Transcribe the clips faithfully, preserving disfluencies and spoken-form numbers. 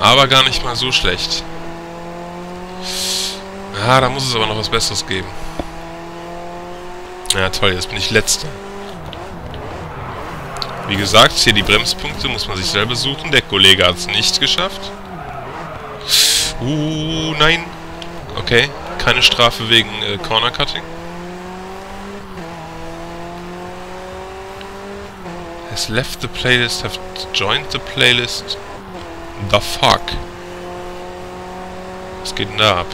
Aber gar nicht mal so schlecht. Ah, da muss es aber noch was Besseres geben. Ja, toll, jetzt bin ich Letzter. Wie gesagt, hier die Bremspunkte muss man sich selber suchen. Der Kollege hat es nicht geschafft. Uh, nein. Okay, keine Strafe wegen äh, Corner Cutting. Has left the playlist, have joined the playlist. The fuck? Was geht denn da ab?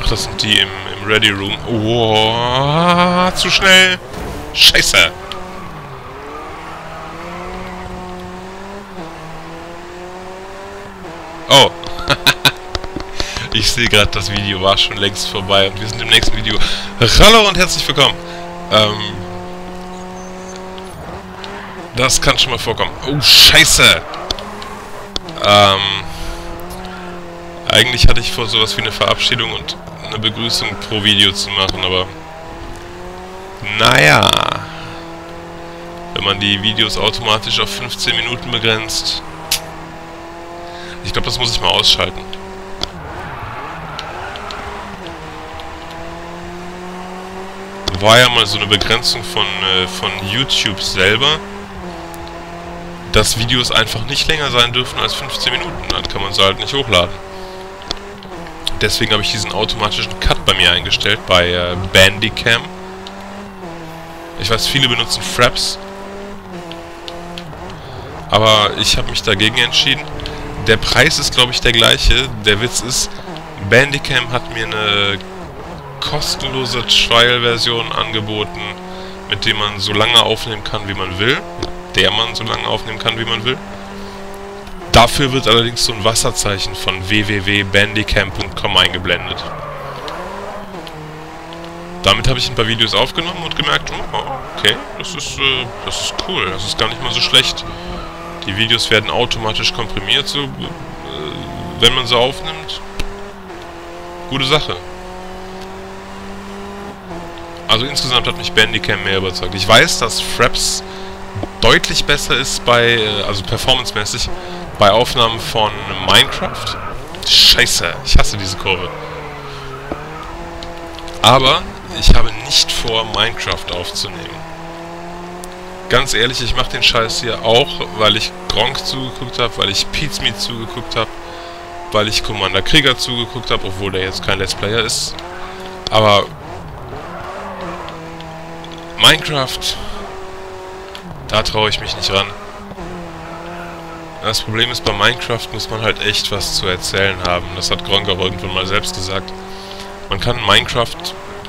Ach, das sind die im, im Ready Room. Oh, zu schnell! Scheiße! Oh! Ich sehe gerade, das Video war schon längst vorbei und wir sind im nächsten Video. Hallo und herzlich willkommen! Ähm... Das kann schon mal vorkommen. Oh, scheiße! Ähm... Eigentlich hatte ich vor, sowas wie eine Verabschiedung und eine Begrüßung pro Video zu machen, aber... Naja... Wenn man die Videos automatisch auf fünfzehn Minuten begrenzt... Ich glaube, das muss ich mal ausschalten. War ja mal so eine Begrenzung von, äh, von YouTube selber, dass Videos einfach nicht länger sein dürfen als fünfzehn Minuten. Dann kann man sie halt nicht hochladen. Deswegen habe ich diesen automatischen Cut bei mir eingestellt, bei äh, Bandicam. Ich weiß, viele benutzen Fraps. Aber ich habe mich dagegen entschieden. Der Preis ist, glaube ich, der gleiche. Der Witz ist, Bandicam hat mir eine kostenlose Trial-Version angeboten, mit der man so lange aufnehmen kann, wie man will. Mit der man so lange aufnehmen kann, wie man will. Dafür wird allerdings so ein Wasserzeichen von w w w punkt bandicam punkt com eingeblendet. Damit habe ich ein paar Videos aufgenommen und gemerkt, oh, okay, das ist, äh, das ist cool, das ist gar nicht mal so schlecht. Die Videos werden automatisch komprimiert, so, äh, wenn man sie aufnimmt. Gute Sache. Also insgesamt hat mich Bandicam mehr überzeugt. Ich weiß, dass Fraps deutlich besser ist bei, äh, also performancemäßig, bei Aufnahmen von Minecraft. Scheiße, ich hasse diese Kurve. Aber ich habe nicht vor, Minecraft aufzunehmen. Ganz ehrlich, ich mache den Scheiß hier auch, weil ich Gronkh zugeguckt habe, weil ich Pizmi zugeguckt habe, weil ich Commander Krieger zugeguckt habe, obwohl der jetzt kein Let's Player ist. Aber Minecraft, da traue ich mich nicht ran. Das Problem ist, bei Minecraft muss man halt echt was zu erzählen haben. Das hat Gronkh auch irgendwann mal selbst gesagt. Man kann Minecraft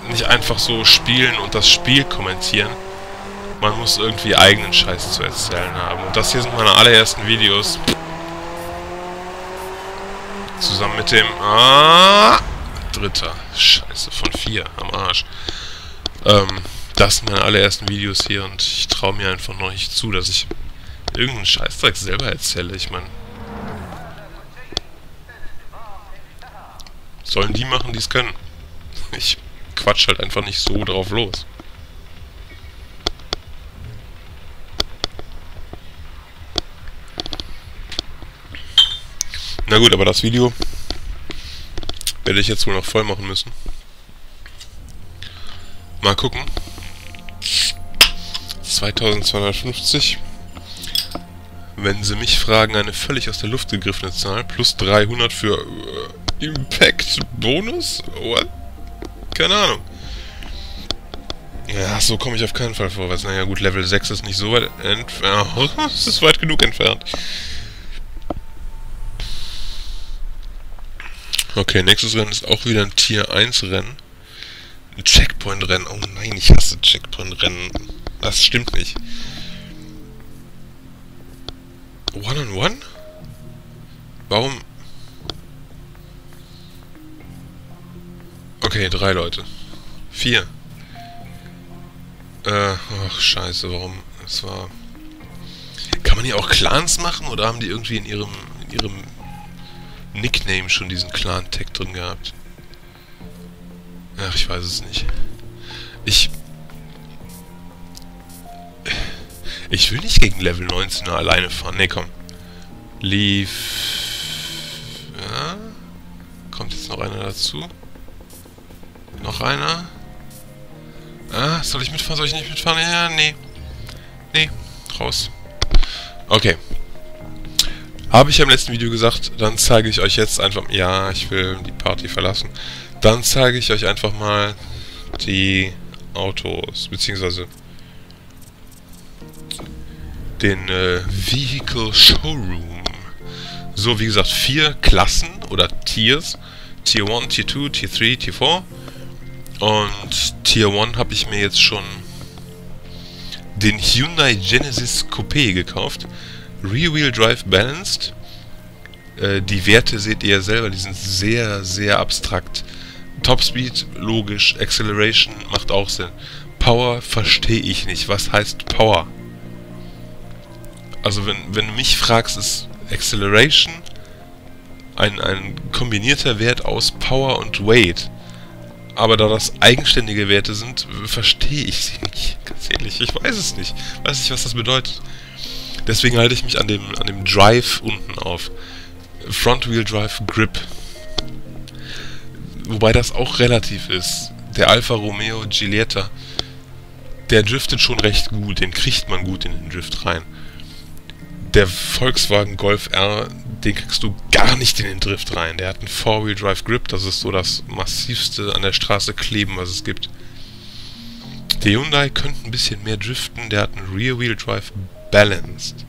nicht einfach so spielen und das Spiel kommentieren. Man muss irgendwie eigenen Scheiß zu erzählen haben. Und das hier sind meine allerersten Videos. Zusammen mit dem... Ah, Dritter. Scheiße, von vier. Am Arsch. Ähm, das sind meine allerersten Videos hier und ich traue mir einfach noch nicht zu, dass ich irgendeinen Scheißdreck selber erzähle. Ich meine... Sollen die machen, die es können. Ich quatsch halt einfach nicht so drauf los. Na gut, aber das Video werde ich jetzt wohl noch voll machen müssen. Mal gucken. zweitausendzweihundertfünfzig. Wenn Sie mich fragen, eine völlig aus der Luft gegriffene Zahl. Plus dreihundert für äh, Impact-Bonus? What? Keine Ahnung. Ja, so komme ich auf keinen Fall vorwärts. Naja gut, Level sechs ist nicht so weit entfernt. Es ist weit genug entfernt. Okay, nächstes Rennen ist auch wieder ein Tier eins Rennen. Ein Checkpoint-Rennen. Oh nein, ich hasse Checkpoint-Rennen. Das stimmt nicht. One-on-one? Warum? Okay, drei Leute. Vier. Äh, ach scheiße, warum? Es war... Kann man hier auch Clans machen oder haben die irgendwie in ihrem... in ihrem Nickname schon diesen Clan-Tag drin gehabt? Ach, ich weiß es nicht. Ich... Ich will nicht gegen Level neunzehner alleine fahren. Ne, komm. Leaf. Ja. Kommt jetzt noch einer dazu. Noch einer. Ah, soll ich mitfahren? Soll ich nicht mitfahren? Ja, nee. Nee, raus. Okay. Habe ich ja im letzten Video gesagt, dann zeige ich euch jetzt einfach... Ja, ich will die Party verlassen. Dann zeige ich euch einfach mal die Autos, beziehungsweise den äh, Vehicle Showroom. So, wie gesagt, vier Klassen oder Tiers. Tier eins, Tier zwei, Tier drei, Tier vier. Und Tier eins habe ich mir jetzt schon den Hyundai Genesis Coupé gekauft. Rear-Wheel Drive Balanced. Äh, die Werte seht ihr selber, die sind sehr, sehr abstrakt. Topspeed, logisch. Acceleration macht auch Sinn. Power verstehe ich nicht. Was heißt Power? Also wenn, wenn du mich fragst, ist Acceleration ein, ein kombinierter Wert aus Power und Weight. Aber da das eigenständige Werte sind, verstehe ich sie nicht. Ganz ehrlich, ich weiß es nicht. Weiß nicht, was das bedeutet. Deswegen halte ich mich an dem, an dem Drive unten auf. Front Wheel Drive Grip. Wobei das auch relativ ist. Der Alfa Romeo Giulietta, der driftet schon recht gut. Den kriegt man gut in den Drift rein. Der Volkswagen Golf R, den kriegst du gar nicht in den Drift rein. Der hat einen Four-Wheel-Drive-Grip, das ist so das massivste an der Straße kleben, was es gibt. Der Hyundai könnte ein bisschen mehr driften, der hat einen Rear-Wheel-Drive-Balanced.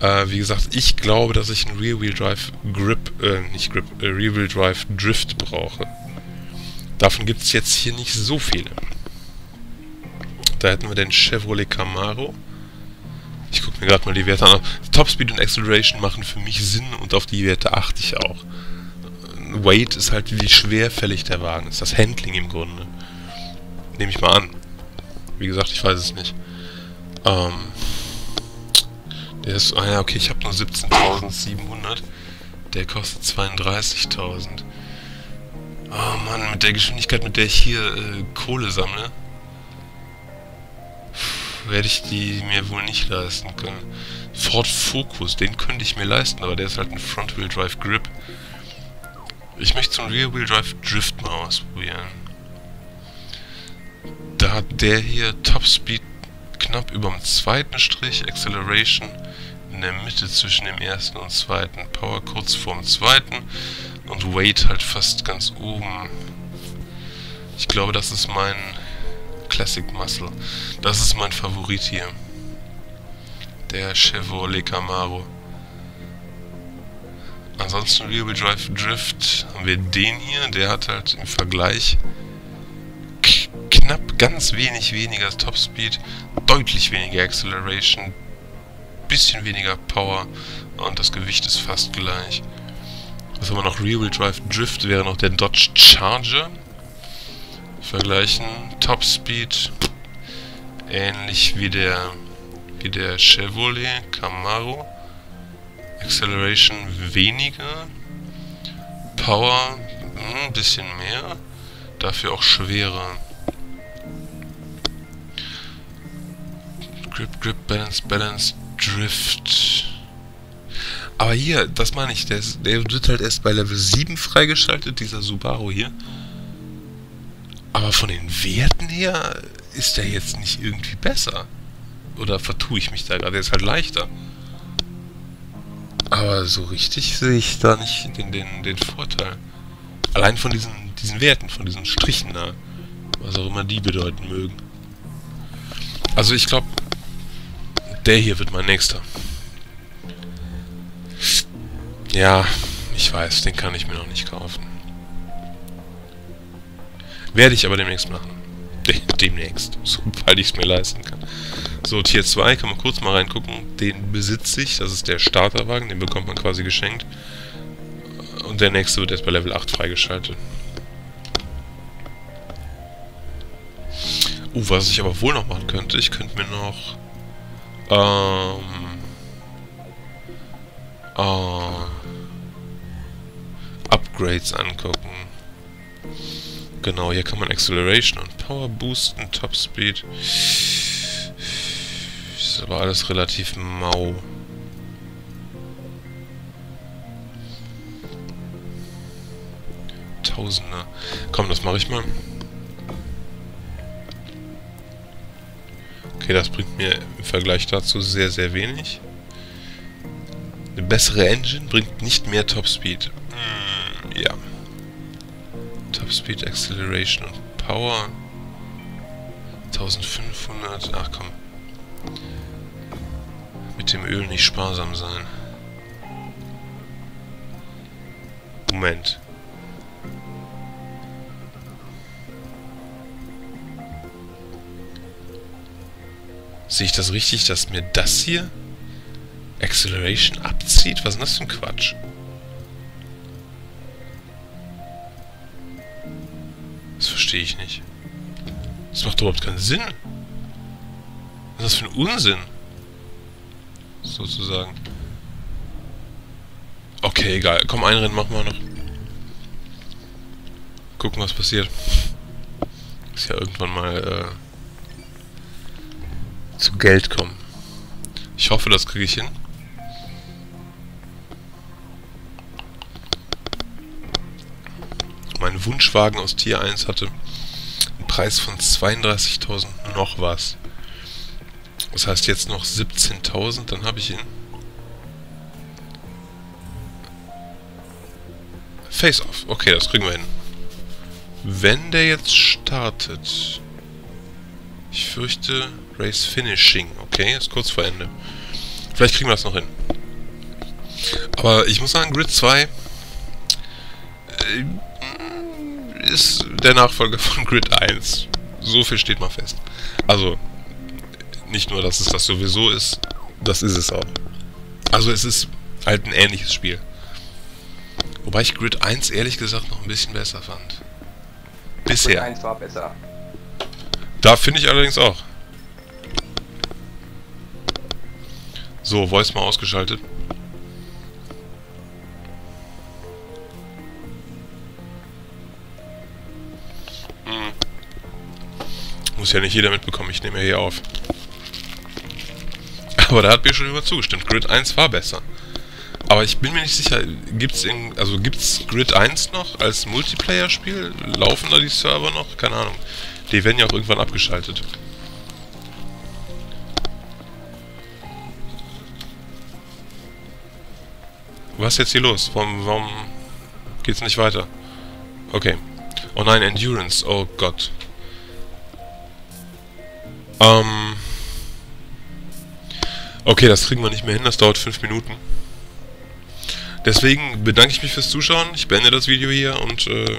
Äh, wie gesagt, ich glaube, dass ich einen Rear-Wheel-Drive-Grip, äh, nicht Grip, äh, Rear-Wheel-Drive-Drift brauche. Davon gibt es jetzt hier nicht so viele. Da hätten wir den Chevrolet Camaro. Ich gucke mir gerade mal die Werte an. Topspeed und Acceleration machen für mich Sinn und auf die Werte achte ich auch. Weight ist halt, wie schwerfällig der Wagen ist. Das Handling im Grunde. Nehme ich mal an. Wie gesagt, ich weiß es nicht. Ähm. Der ist... Ah ja, okay, ich habe nur siebzehntausendsiebenhundert. Der kostet zweiunddreißigtausend. Oh Mann, mit der Geschwindigkeit, mit der ich hier äh, Kohle sammle, werde ich die mir wohl nicht leisten können. Ford Focus, den könnte ich mir leisten, aber der ist halt ein Front-Wheel-Drive-Grip. Ich möchte so einen Rear-Wheel-Drive-Drift mal ausprobieren. Da hat der hier Topspeed knapp über dem zweiten Strich, Acceleration in der Mitte zwischen dem ersten und zweiten, Power kurz vorm zweiten und Weight halt fast ganz oben. Ich glaube, das ist mein... Classic Muscle. Das ist mein Favorit hier. Der Chevrolet Camaro. Ansonsten Rear Wheel Drive Drift haben wir den hier. Der hat halt im Vergleich knapp ganz wenig weniger Topspeed, deutlich weniger Acceleration, bisschen weniger Power und das Gewicht ist fast gleich. Was haben wir noch? Rear Wheel Drive Drift wäre noch der Dodge Charger. Vergleichen. Topspeed ähnlich wie der wie der Chevrolet Camaro. Acceleration weniger. Power ein bisschen mehr. Dafür auch schwerer. Grip, Grip, Balance, Balance, Drift. Aber hier, das meine ich, der, ist, der wird halt erst bei Level sieben freigeschaltet, dieser Subaru hier. Aber von den Werten her ist der jetzt nicht irgendwie besser. Oder vertue ich mich da gerade? Der ist halt leichter. Aber so richtig sehe ich da nicht den, den, den Vorteil. Allein von diesen, diesen Werten, von diesen Strichen da. Was auch immer die bedeuten mögen. Also ich glaube, der hier wird mein nächster. Ja, ich weiß, den kann ich mir noch nicht kaufen. Werde ich aber demnächst machen. Demnächst. Sobald ich es mir leisten kann. So, Tier zwei, kann man kurz mal reingucken. Den besitze ich. Das ist der Starterwagen. Den bekommt man quasi geschenkt. Und der nächste wird erst bei Level acht freigeschaltet. Uh, was ich aber wohl noch machen könnte. Ich könnte mir noch... Ähm... Äh, Upgrades angucken. Genau, hier kann man Acceleration und Power boosten, Topspeed. Ist aber alles relativ mau. Tausender. Komm, das mache ich mal. Okay, das bringt mir im Vergleich dazu sehr, sehr wenig. Eine bessere Engine bringt nicht mehr Topspeed. Hm, ja. Topspeed, Acceleration und Power. eintausendfünfhundert. Ach komm. Mit dem Öl nicht sparsam sein. Moment. Sehe ich das richtig, dass mir das hier Acceleration abzieht? Was ist das für ein Quatsch? Das verstehe ich nicht. Das macht überhaupt keinen Sinn. Was ist das für ein Unsinn? Sozusagen. Okay, egal. Komm, ein Rennen machen wir noch. Gucken, was passiert. Muss ja irgendwann mal äh, zu Geld kommen. Ich hoffe, das kriege ich hin. Mein Wunschwagen aus Tier eins hatte einen Preis von zweiunddreißigtausend noch was. Das heißt jetzt noch siebzehntausend, dann habe ich ihn. Face-Off. Okay, das kriegen wir hin. Wenn der jetzt startet... Ich fürchte... Race Finishing. Okay, ist kurz vor Ende. Vielleicht kriegen wir das noch hin. Aber ich muss sagen, Grid zwei... Äh, ist der Nachfolger von Grid eins. So viel steht mal fest. Also... Nicht nur, dass es das sowieso ist, das ist es auch. Also es ist halt ein ähnliches Spiel. Wobei ich Grid eins ehrlich gesagt noch ein bisschen besser fand. Bisher. Grid eins war besser. Da finde ich allerdings auch. So, Voice mal ausgeschaltet. Hm. Muss ja nicht jeder mitbekommen, ich nehme ja hier auf. Aber da hat mir schon über zugestimmt. Grid eins war besser. Aber ich bin mir nicht sicher, gibt's in, also gibt's Grid eins noch als Multiplayer-Spiel? Laufen da die Server noch? Keine Ahnung. Die werden ja auch irgendwann abgeschaltet. Was ist jetzt hier los? Warum, warum geht's nicht weiter? Okay. Oh nein, Endurance. Oh Gott. Ähm... Okay, das kriegen wir nicht mehr hin, das dauert fünf Minuten. Deswegen bedanke ich mich fürs Zuschauen, ich beende das Video hier und äh,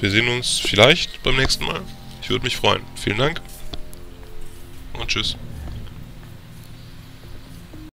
wir sehen uns vielleicht beim nächsten Mal. Ich würde mich freuen. Vielen Dank und tschüss.